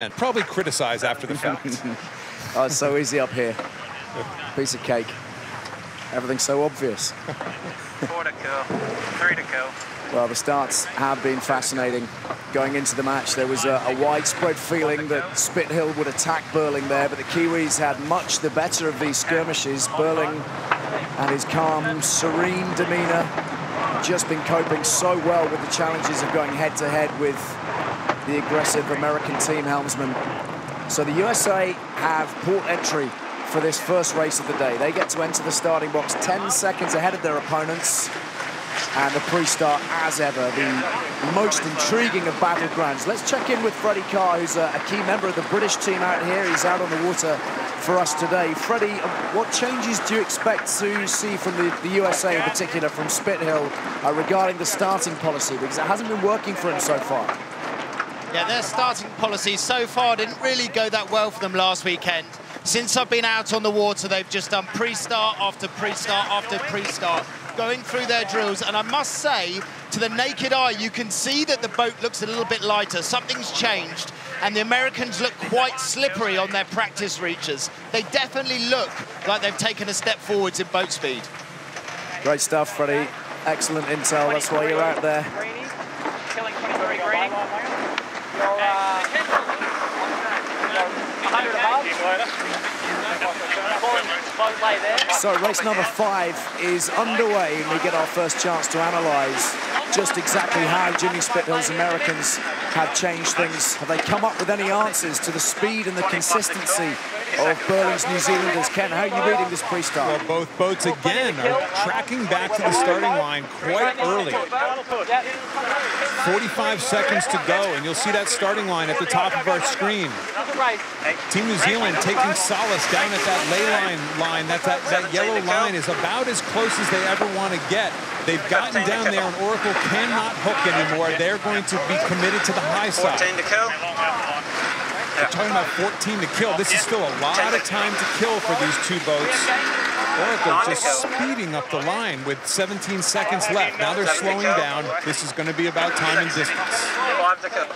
And probably criticise after the fact. Oh, it's so easy up here. Piece of cake. Everything's so obvious. 4 to kill, 3 to kill. Well, the starts have been fascinating. Going into the match, there was a widespread feeling that Spithill would attack Burling there, but the Kiwis had much the better of these skirmishes. Burling and his calm, serene demeanour just been coping so well with the challenges of going head-to-head with the aggressive American team helmsman. So the USA have port entry for this first race of the day. They get to enter the starting box 10 seconds ahead of their opponents. And the pre-start, as ever, the most intriguing of battlegrounds. Let's check in with Freddie Carr, who's a key member of the British team out here. He's out on the water for us today. Freddie, what changes do you expect to see from the USA in particular, from Spithill, regarding the starting policy? Because it hasn't been working for him so far. Yeah, their starting policy so far didn't really go that well for them last weekend. Since I've been out on the water, they've just done pre-start after pre-start after pre-start, going through their drills. And I must say, to the naked eye, you can see that the boat looks a little bit lighter. Something's changed. And the Americans look quite slippery on their practice reaches. They definitely look like they've taken a step forwards in boat speed. Great stuff, Freddie. Excellent intel. That's why you're out there. So race number 5 is underway, and we get our first chance to analyse just exactly how Jimmy Spithill's Americans have changed things. Have they come up with any answers to the speed and the consistency of Burling's New Zealanders? Ken, how are you reading this pre-start? Well, both boats again are tracking back to the starting line quite early. 45 seconds to go, and you'll see that starting line at the top of our screen. Team New Zealand taking solace down at that ley line. That yellow line is about as close as they ever want to get. They've gotten down there, and Oracle cannot hook anymore. They're going to be committed to the high side. 14 to kill. They're talking about 14 to kill. This is still a lot of time to kill for these two boats. Oracle just speeding up the line with 17 seconds left. Now they're slowing down. This is going to be about time and distance. 5 to kill.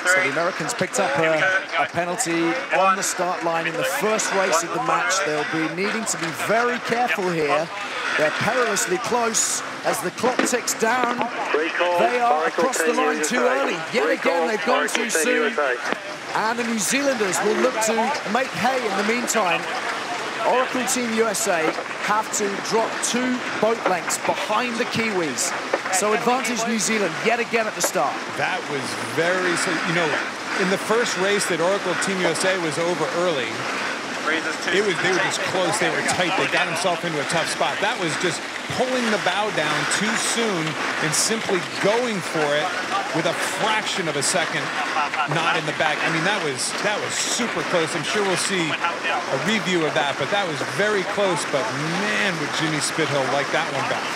So the Americans picked up a penalty on the start line in the first race of the match. They'll be needing to be very careful here. They're perilously close as the clock ticks down. They are across the line too early. Yet again, they've gone too soon. And the New Zealanders will look to make hay in the meantime. Oracle Team USA have to drop 2 boat lengths behind the Kiwis. So advantage New Zealand yet again at the start. That was very, you know, in the first race that Oracle Team USA was over early, they were just close, they were tight, they got themselves into a tough spot. That was just pulling the bow down too soon and simply going for it with a fraction of a second not in the back. I mean, that was super close. I'm sure we'll see a review of that, but that was very close. But man, would Jimmy Spithill like that one back.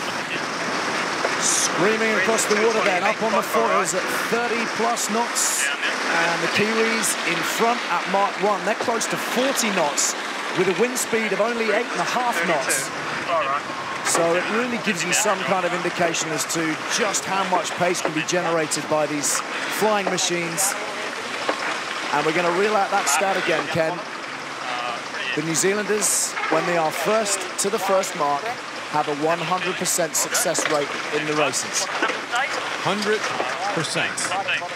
Screaming across the water then, up on the foils at 30-plus knots. And the Kiwis in front at Mark 1. They're close to 40 knots with a wind speed of only 8.5 knots. So it really gives you some kind of indication as to just how much pace can be generated by these flying machines. And we're going to reel out that stat again, Ken. The New Zealanders, when they are first to the first mark, have a 100% success rate in the races. 100%.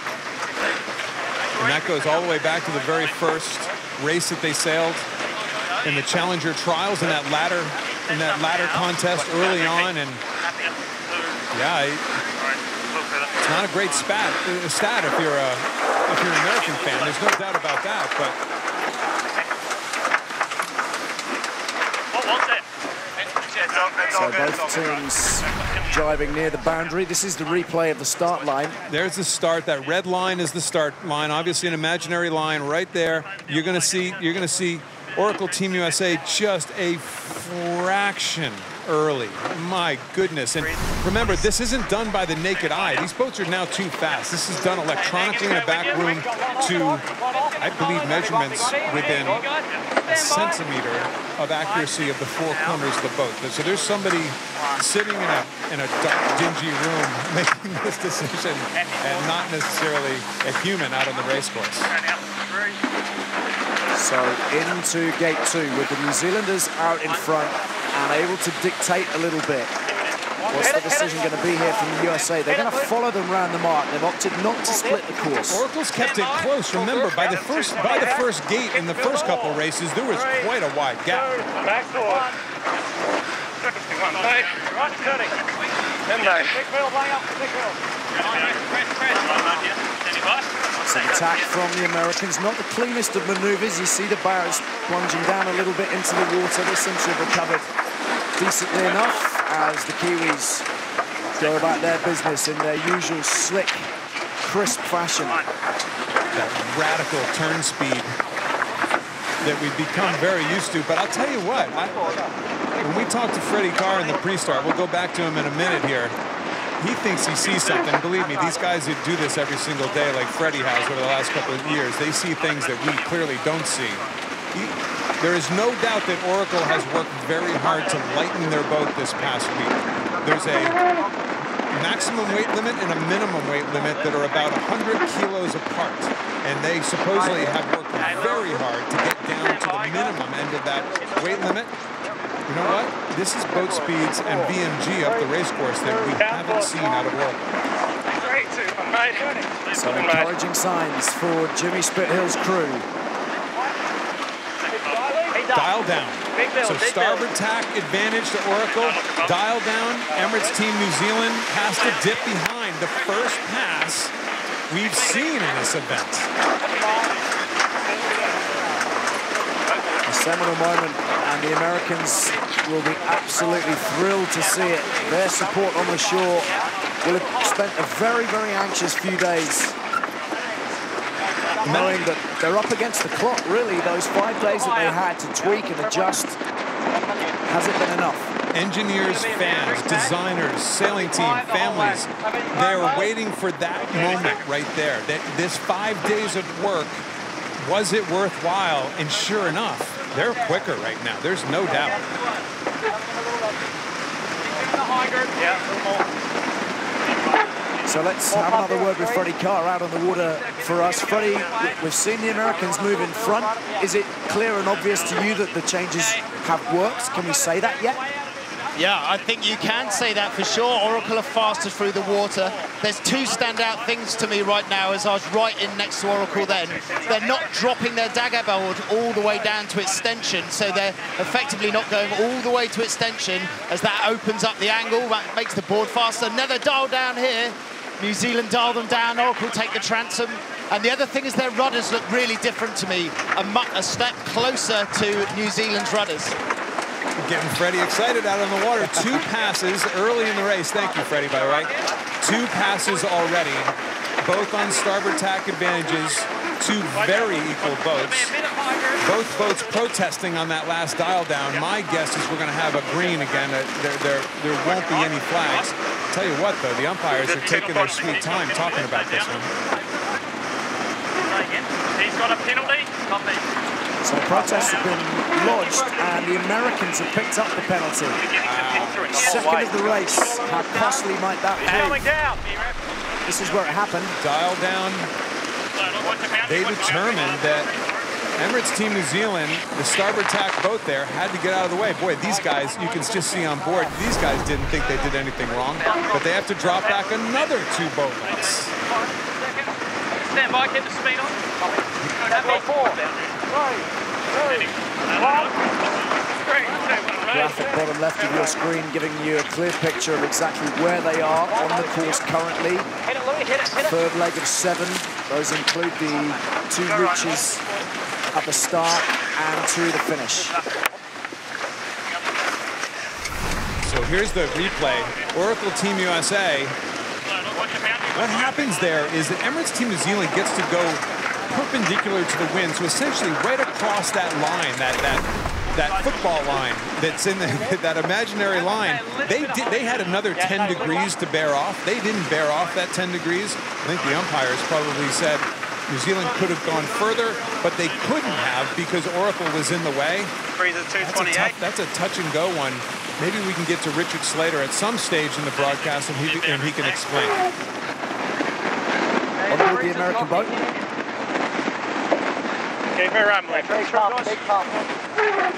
And that goes all the way back to the very first race that they sailed in the Challenger Trials in that latter contest early on. And yeah, it's not a great stat if you're an American fan. There's no doubt about that, but. So both teams driving near the boundary. This is the replay of the start line. There's the start. That red line is the start line. Obviously, an imaginary line right there. You're gonna see Oracle Team USA just a fraction early. My goodness. And remember, this isn't done by the naked eye. These boats are now too fast. This is done electronically in a back room to, I believe, measurements within a centimeter of accuracy of the 4 corners of the boat. So there's somebody sitting in a dark, dingy room making this decision, and not necessarily a human out on the race course. So into gate two with the New Zealanders out in front and able to dictate a little bit. What's the decision going to be here from the USA? They're going to follow them round the mark. They've opted not to split the course. Oracle's kept it close. Remember, by the first gate in the first couple races, there was quite a wide gap. It's an attack from the Americans. Not the cleanest of maneuvers. You see the Barretts plunging down a little bit into the water. They seem to have recovered decently enough as the Kiwis go about their business in their usual slick, crisp fashion. That radical turn speed that we've become very used to. But I'll tell you what, when we talked to Freddie Carr in the pre-start, we'll go back to him in a minute here. He thinks he sees something. Believe me, these guys who do this every single day, like Freddie has over the last couple of years, they see things that we clearly don't see. There is no doubt that Oracle has worked very hard to lighten their boat this past week. There's a maximum weight limit and a minimum weight limit that are about 100 kilos apart. And they supposedly have worked very hard to get down to the minimum end of that weight limit. You know what? This is boat speeds and BMG up the race course that we haven't seen out of Oracle. Some encouraging signs for Jimmy Spithill's crew. Dial down. So starboard tack advantage to Oracle. Dial down. Emirates Team New Zealand has to dip behind the first pass we've seen in this event. A seminal moment, and the Americans will be absolutely thrilled to see it. Their support on the shore will have spent a very, very anxious few days, knowing that they're up against the clock, really. Those 5 days that they had to tweak and adjust, hasn't been enough. Engineers, fans, designers, sailing team, families, they're waiting for that moment right there. That this 5 days of work, was it worthwhile? And sure enough, they're quicker right now. There's no doubt. So let's have another word with Freddie Carr out on the water for us. Freddie, we've seen the Americans move in front. Is it clear and obvious to you that the changes have worked? Can we say that yet? Yeah, I think you can say that for sure. Oracle are faster through the water. There's two standout things to me right now as I was right in next to Oracle then. They're not dropping their dagger board all the way down to its stention, so they're effectively not going all the way to its stention as that opens up the angle, that makes the board faster. Another dial down here. New Zealand dial them down, Oracle take the transom. And the other thing is their rudders look really different to me, a step closer to New Zealand's rudders. Getting Freddie excited out on the water. Two passes early in the race. Thank you, Freddie, by the way. Two passes already, both on starboard tack advantages, two very equal boats. Both boats protesting on that last dial down. My guess is we're going to have a green again. There won't be any flags. Tell you what, though, the umpires are taking their sweet time talking about this one. He's got a penalty. So protests have been lodged, and the Americans have picked up the penalty. Second of the race. How costly might that be? This is where it happened. Dial down. They determined that Emirates Team New Zealand, the starboard tack boat there, had to get out of the way. Boy, these guys, you can just see on board, these guys didn't think they did anything wrong, but they have to drop back another two boat lengths. Stand by, get the speed on. Graphic bottom left of your screen giving you a clear picture of exactly where they are on the course currently. Third leg of seven. Those include the two reaches at the start and to the finish. So here's the replay. Oracle Team USA. What happens there is that Emirates Team New Zealand gets to go perpendicular to the wind, so essentially right across that line, that football line that's in that imaginary line. They had another 10 degrees to bear off. They didn't bear off that 10 degrees. I think the umpires probably said New Zealand could have gone further, but they couldn't have because Oracle was in the way. That's a touch and go one. Maybe we can get to Richard Slater at some stage in the broadcast and he can explain. On board the American boat. keep it rumbling. Big pump. So here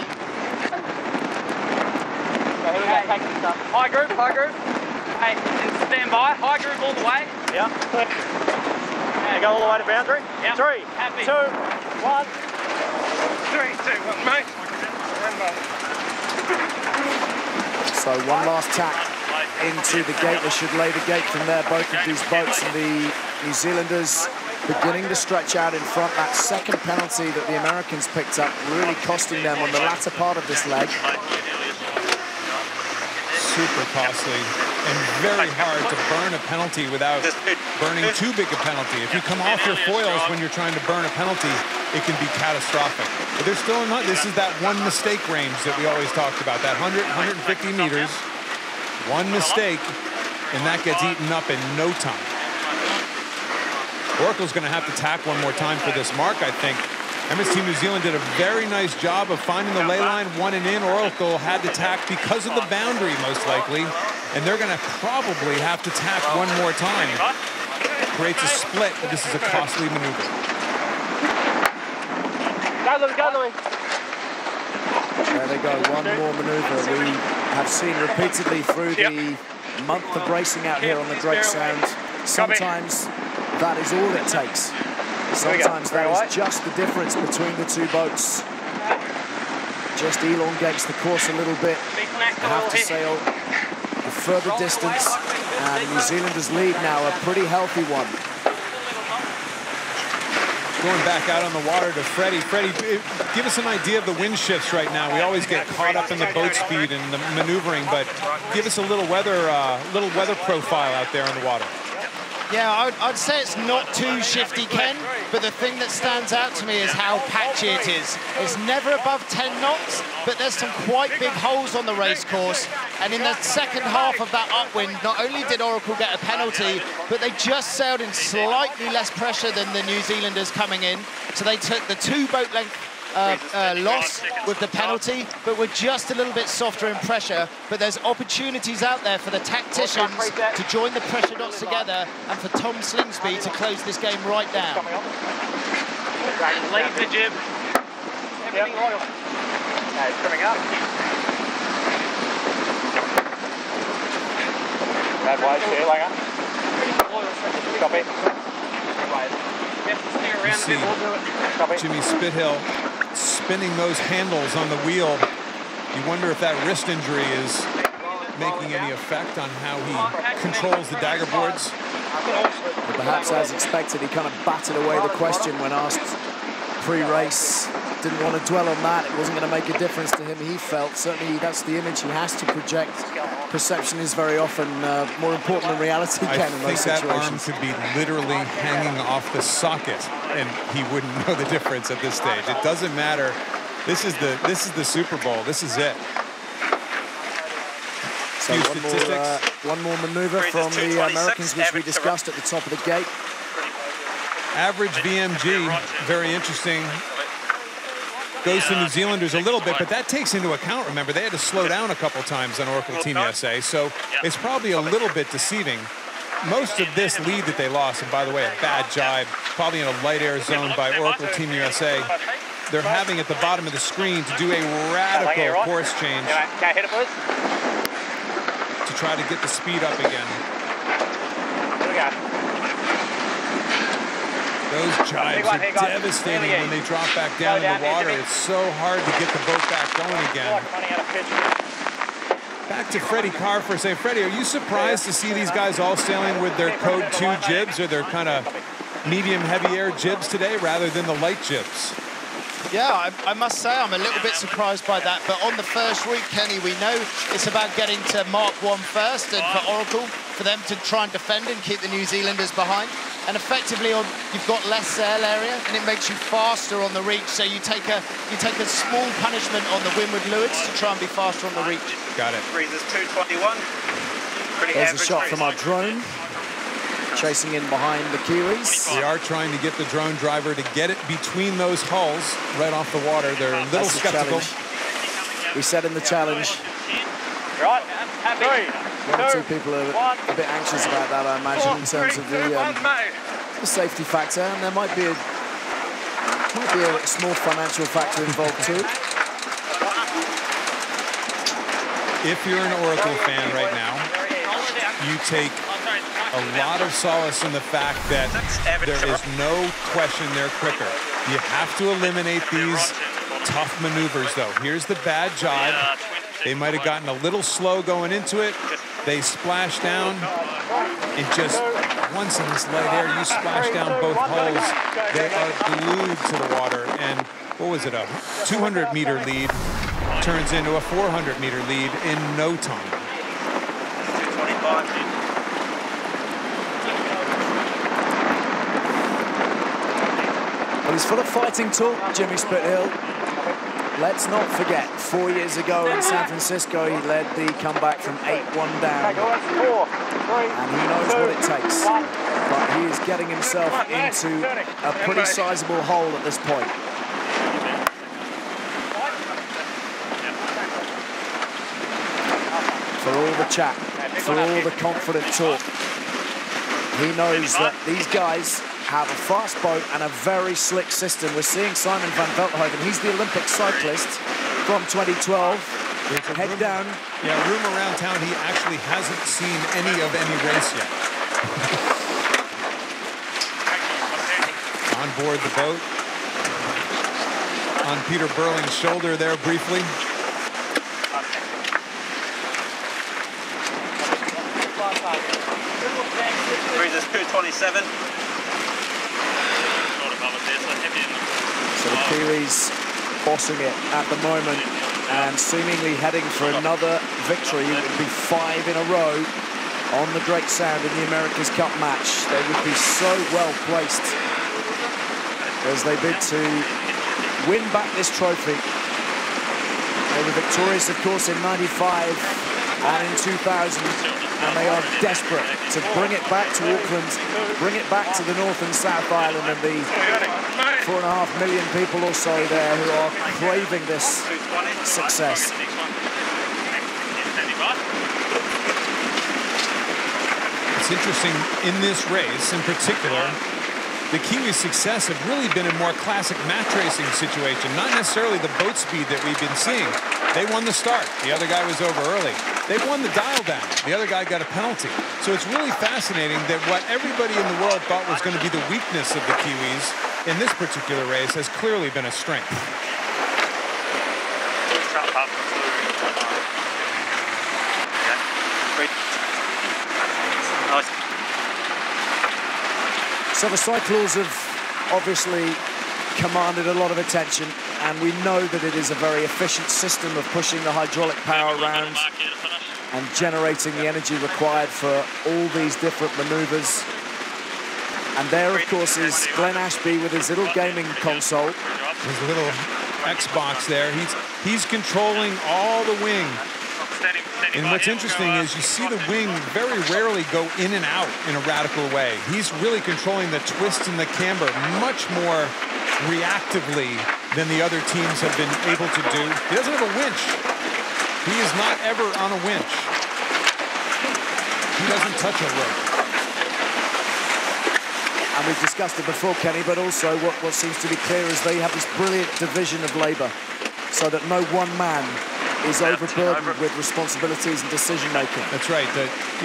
we go, taking stuff. High group. Hey, and stand by. High group all the way. Yeah. And go all the way to boundary. Yep. Three, happy. Two, one. Three, two, one, mate. So one last tack into the gate. They should lay the gate from there. Both of these boats and the New Zealanders beginning to stretch out in front. That second penalty that the Americans picked up really costing them on the latter part of this leg. Super costly and very hard to burn a penalty without burning too big a penalty. If you come off your foils when you're trying to burn a penalty, it can be catastrophic. But there's still not. This is that one mistake range that we always talked about. That 100, 150 meters, one mistake, and that gets eaten up in no time. Oracle's going to have to tack one more time for this mark, I think. Emirates Team New Zealand did a very nice job of finding the ley line, one and in. Oracle had to tack because of the boundary, most likely, and they're going to probably have to tack one more time. Creates a split, but this is a costly maneuver. Go, Louis. There they go, one more maneuver. We have seen repeatedly through the month of racing out here on the Drake Sound. Sometimes that is all it takes. Sometimes that is just the difference between the two boats. Just elongates the course a little bit. They have to sail a further distance, and New Zealanders lead now, a pretty healthy one. Going back out on the water to Freddie. Freddie, give us an idea of the wind shifts right now. We always get caught up in the boat speed and the maneuvering, but give us a little weather profile out there on the water. Yeah, I'd say it's not too shifty, Ken, but the thing that stands out to me is how patchy it is. It's never above 10 knots, but there's some quite big holes on the race course. And in the second half of that upwind, not only did Oracle get a penalty, but they just sailed in slightly less pressure than the New Zealanders coming in. So they took the two boat length loss with the penalty, but we're just a little bit softer in pressure. But there's opportunities out there for the tacticians to join the pressure dots together and for Tom Slingsby to close this game right down. Leave the jib. Everything loyal. It's coming up. Bad wise here, Langer. Copy. You see Jimmy Spithill spinning those handles on the wheel. You wonder if that wrist injury is making any effect on how he controls the dagger boards. But perhaps as expected, he kind of batted away the question when asked pre-race. Didn't want to dwell on that. It wasn't going to make a difference to him, he felt. Certainly that's the image he has to project. Perception is very often more important than reality can in those situations. I think that arm could be literally hanging off the socket and he wouldn't know the difference at this stage. It doesn't matter. This is the Super Bowl. This is it. So one more maneuver from the Americans, which we discussed at the top of the gate. Average VMG, very interesting. Goes to New Zealanders a little bit, but that takes into account, remember, they had to slow down a couple times on Oracle Team USA, so it's probably a little bit deceiving. Most of this lead that they lost, and by the way, a bad jibe, probably in a light air zone by Oracle Team USA. They're having at the bottom of the screen to do a radical course change to try to get the speed up again. Those jibes are devastating when they drop back down in the water. It's so hard to get the boat back going again. Back to Freddie Carr for a second. Freddie, are you surprised to see these guys all sailing with their Code 2 jibs or their kind of medium heavy air jibs today rather than the light jibs? Yeah, I must say I'm a little bit surprised by that. But on the first route, Kenny, we know it's about getting to Mark 1 first, and for Oracle, for them to try and defend and keep the New Zealanders behind. And effectively, you've got less sail area, and it makes you faster on the reach. So you take a small punishment on the windward lewards to try and be faster on the reach. Got it. There's a shot from our drone, chasing in behind the Kiwis. We are trying to get the drone driver to get it between those hulls, right off the water. They're a little skeptical. We said in the challenge. Right, happy. One or two people are a bit anxious about that, I imagine, in terms of the safety factor. And there might be a Might be a small financial factor involved too. If you're an Oracle fan right now, you take a lot of solace in the fact that there is no question they're quicker. You have to eliminate these tough maneuvers, though. Here's the bad job. They might have gotten a little slow going into it. They splashed down. It just, once in this light air, you splash down both hulls. They are glued to the water. And what was it, a 200-meter lead turns into a 400-meter lead in no time. Well, he's full of fighting talk, Jimmy Spithill. Let's not forget, 4 years ago in San Francisco, he led the comeback from 8-1 down. And he knows what it takes. But he is getting himself into a pretty sizable hole at this point. For all the chat, for all the confident talk, he knows that these guys have a fast boat and a very slick system. We're seeing Simon van Velthoven. He's the Olympic cyclist from 2012. Head down. Yeah, room around town. He actually hasn't seen any race yet. On board the boat. On Peter Burling's shoulder there briefly. Cruises 227. So the Kiwis bossing it at the moment and seemingly heading for another victory. It would be 5 in a row on the Great Sound in the America's Cup match. They would be so well placed as they bid to win back this trophy. They were victorious, of course, in '95 and in 2000, and they are desperate to bring it back to Auckland, bring it back to the North and South Island and the 4.5 million people or so there who are craving this success. It's interesting, in this race in particular, the Kiwi's success have really been a more classic match racing situation, not necessarily the boat speed that we've been seeing. They won the start, the other guy was over early. They won the dial down, the other guy got a penalty. So it's really fascinating that what everybody in the world thought was going to be the weakness of the Kiwis in this particular race has clearly been a strength. So the Cyclones have obviously commanded a lot of attention, and we know that it is a very efficient system of pushing the hydraulic power around and generating the energy required for all these different maneuvers. And there, of course, is Glenn Ashby with his little gaming console. His little Xbox there. He's controlling all the wing. And what's interesting is you see the wing very rarely go in and out in a radical way. He's really controlling the twist and the camber much more reactively than the other teams have been able to do. He doesn't have a winch. He is not ever on a winch. He doesn't touch a rope. And we've discussed it before, Kenny, but also what seems to be clear is they have this brilliant division of labour so that no one man is overburdened with responsibilities and decision-making. That's right.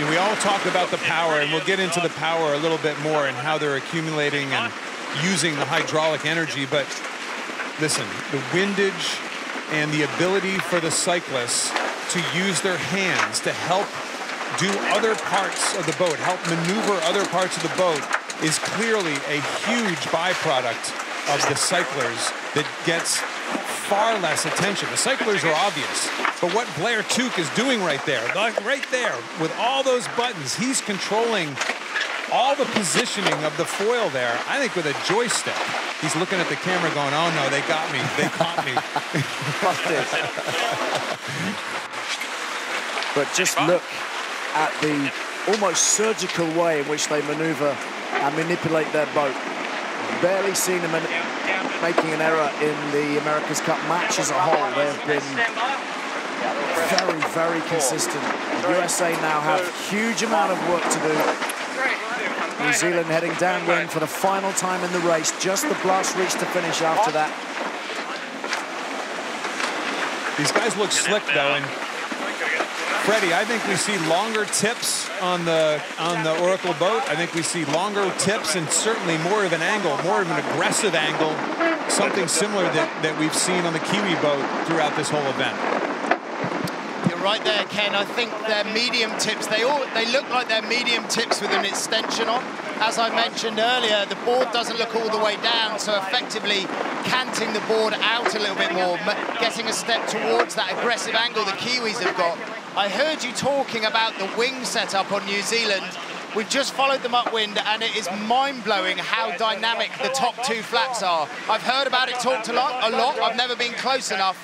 We all talk about the power, and we'll get into the power a little bit more and how they're accumulating and using the hydraulic energy. But listen, the windage and the ability for the cyclists to use their hands to help do other parts of the boat, help maneuver other parts of the boat, is clearly a huge byproduct of the cyclers that gets far less attention. The cyclers are obvious, but what Blair Tuke is doing right there, with all those buttons, he's controlling all the positioning of the foil there, I think with a joystick. He's looking at the camera going, oh no, they got me, they caught me. But just look at the almost surgical way in which they maneuver and manipulate their boat. Barely seen them making an error in the America's Cup match as a whole. They have been very, very consistent. The USA now have a huge amount of work to do. New Zealand heading downwind for the final time in the race. Just the blast reach to finish after that. These guys look slick, though. And Freddie, I think we see longer tips on the Oracle boat. I think we see longer tips and certainly more of an angle, more of an aggressive angle, something similar that we've seen on the Kiwi boat throughout this whole event. Right there, Ken. I think their medium tips, they look like they're medium tips with an extension on. As I mentioned earlier, the board doesn't look all the way down, so effectively canting the board out a little bit more, getting a step towards that aggressive angle the Kiwis have got. I heard you talking about the wing setup on New Zealand. We've just followed them upwind, and it is mind-blowing how dynamic the top two flaps are. I've heard about it talked a lot. I've never been close enough,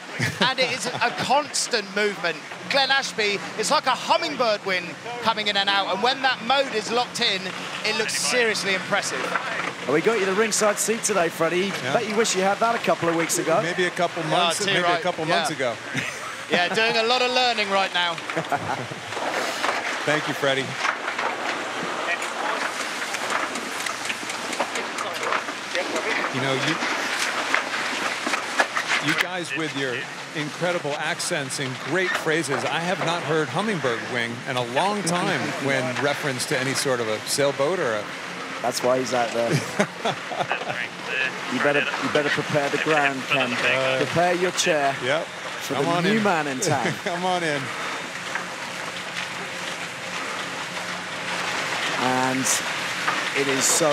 and it is a constant movement. Glenn Ashby, it's like a hummingbird wind coming in and out, and when that mode is locked in, it looks seriously impressive. Well, we got you the ringside seat today, Freddie. Yeah. Bet you wish you had that a couple of weeks ago. Maybe a couple months, maybe a couple months ago. Yeah, doing a lot of learning right now. Thank you, Freddie. You know, you guys with your incredible accents and great phrases. I have not heard hummingbird wing in a long time when referenced to any sort of a sailboat or a... That's why he's out there. you better prepare the ground, Ken. Prepare your chair. Yep. For the new man in town. Come on in. And it is so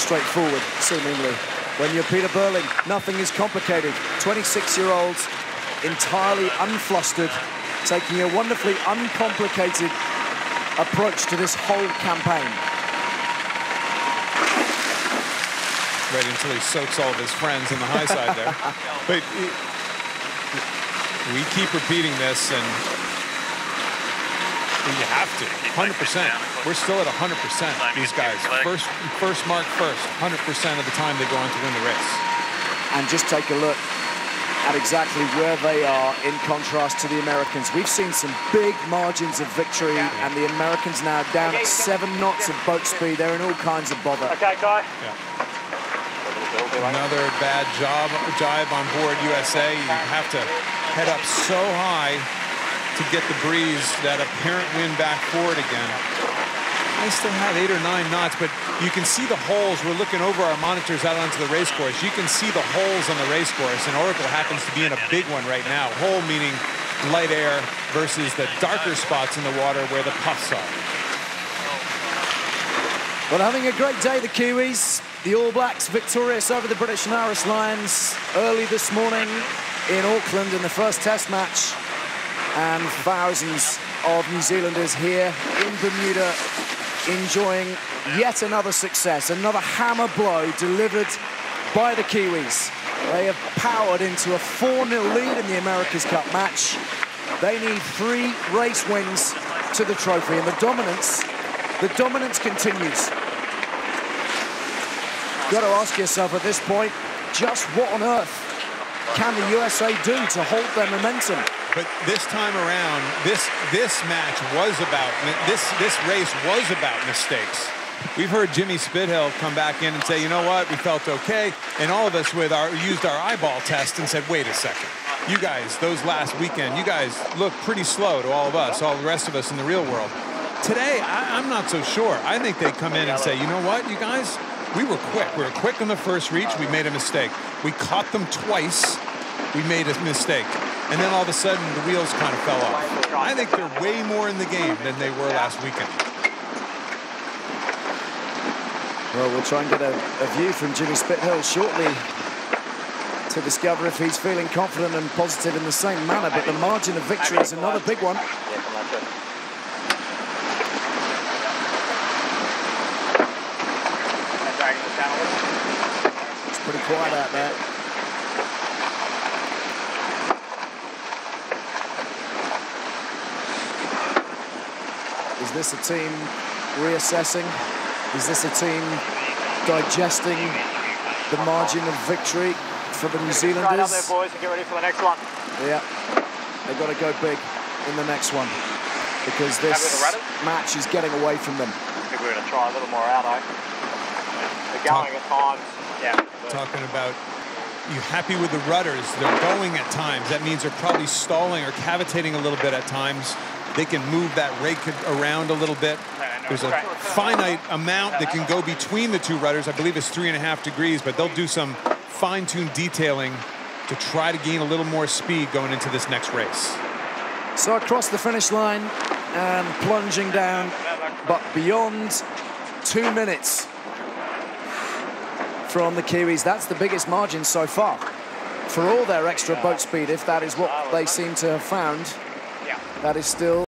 straightforward, seemingly. When you're Peter Burling, nothing is complicated. 26-year-olds, entirely unflustered, taking a wonderfully uncomplicated approach to this whole campaign. Right until he soaks all of his friends on the high side there. But we keep repeating this, and you have to, 100%. We're still at 100%, these guys. First mark first, 100% of the time they go on to win the race. And just take a look at exactly where they are in contrast to the Americans. We've seen some big margins of victory, and the Americans now down at 7 knots of boat speed. They're in all kinds of bother. Okay, guys. Yeah. Another bad jibe on board USA. You have to head up so high to get the breeze, that apparent wind back forward again. They still had 8 or 9 knots, but you can see the holes. We're looking over our monitors out onto the race course. You can see the holes on the race course, and Oracle happens to be in a big one right now. Hole meaning light air versus the darker spots in the water where the puffs are. Well, having a great day, the Kiwis. The All Blacks victorious over the British and Irish Lions early this morning in Auckland in the first test match. And thousands of New Zealanders here in Bermuda enjoying yet another success, another hammer blow delivered by the Kiwis. They have powered into a 4-0 lead in the America's Cup match. They need 3 race wins to the trophy, and the dominance continues. Got to ask yourself at this point, just what on earth can the USA do to halt their momentum? But this time around, this match was about, this race was about mistakes. We've heard Jimmy Spithill come back in and say, you know what, we felt okay. And all of us used our eyeball test and said, wait a second. You guys, those last weekend, you guys looked pretty slow to all of us, all the rest of us in the real world. Today, I'm not so sure. I think they come in and say, you know what, you guys, we were quick. We were quick on the first reach. We made a mistake. We caught them twice. We made a mistake. And then all of a sudden, the wheels kind of fell off. I think they're way more in the game than they were last weekend. Well, we'll try and get a view from Jimmy Spithill shortly to discover if he's feeling confident and positive in the same manner. But the margin of victory is another big one. It's pretty quiet out there. Is this a team reassessing? Is this a team digesting the margin of victory for the New Zealanders? Straight up there, boys, and get ready for the next one. Yeah, they've got to go big in the next one because this match is getting away from them. we're going to try a little more out. They're going at times. Yeah. Talking about you happy with the rudders. They're going at times. That means they're probably stalling or cavitating a little bit at times. They can move that rake around a little bit. There's a finite amount that can go between the two rudders. I believe it's 3.5 degrees, but they'll do some fine-tuned detailing to try to gain a little more speed going into this next race. So across the finish line and plunging down, but beyond 2 minutes from the Kiwis. That's the biggest margin so far for all their extra boat speed, if that is what they seem to have found. That is still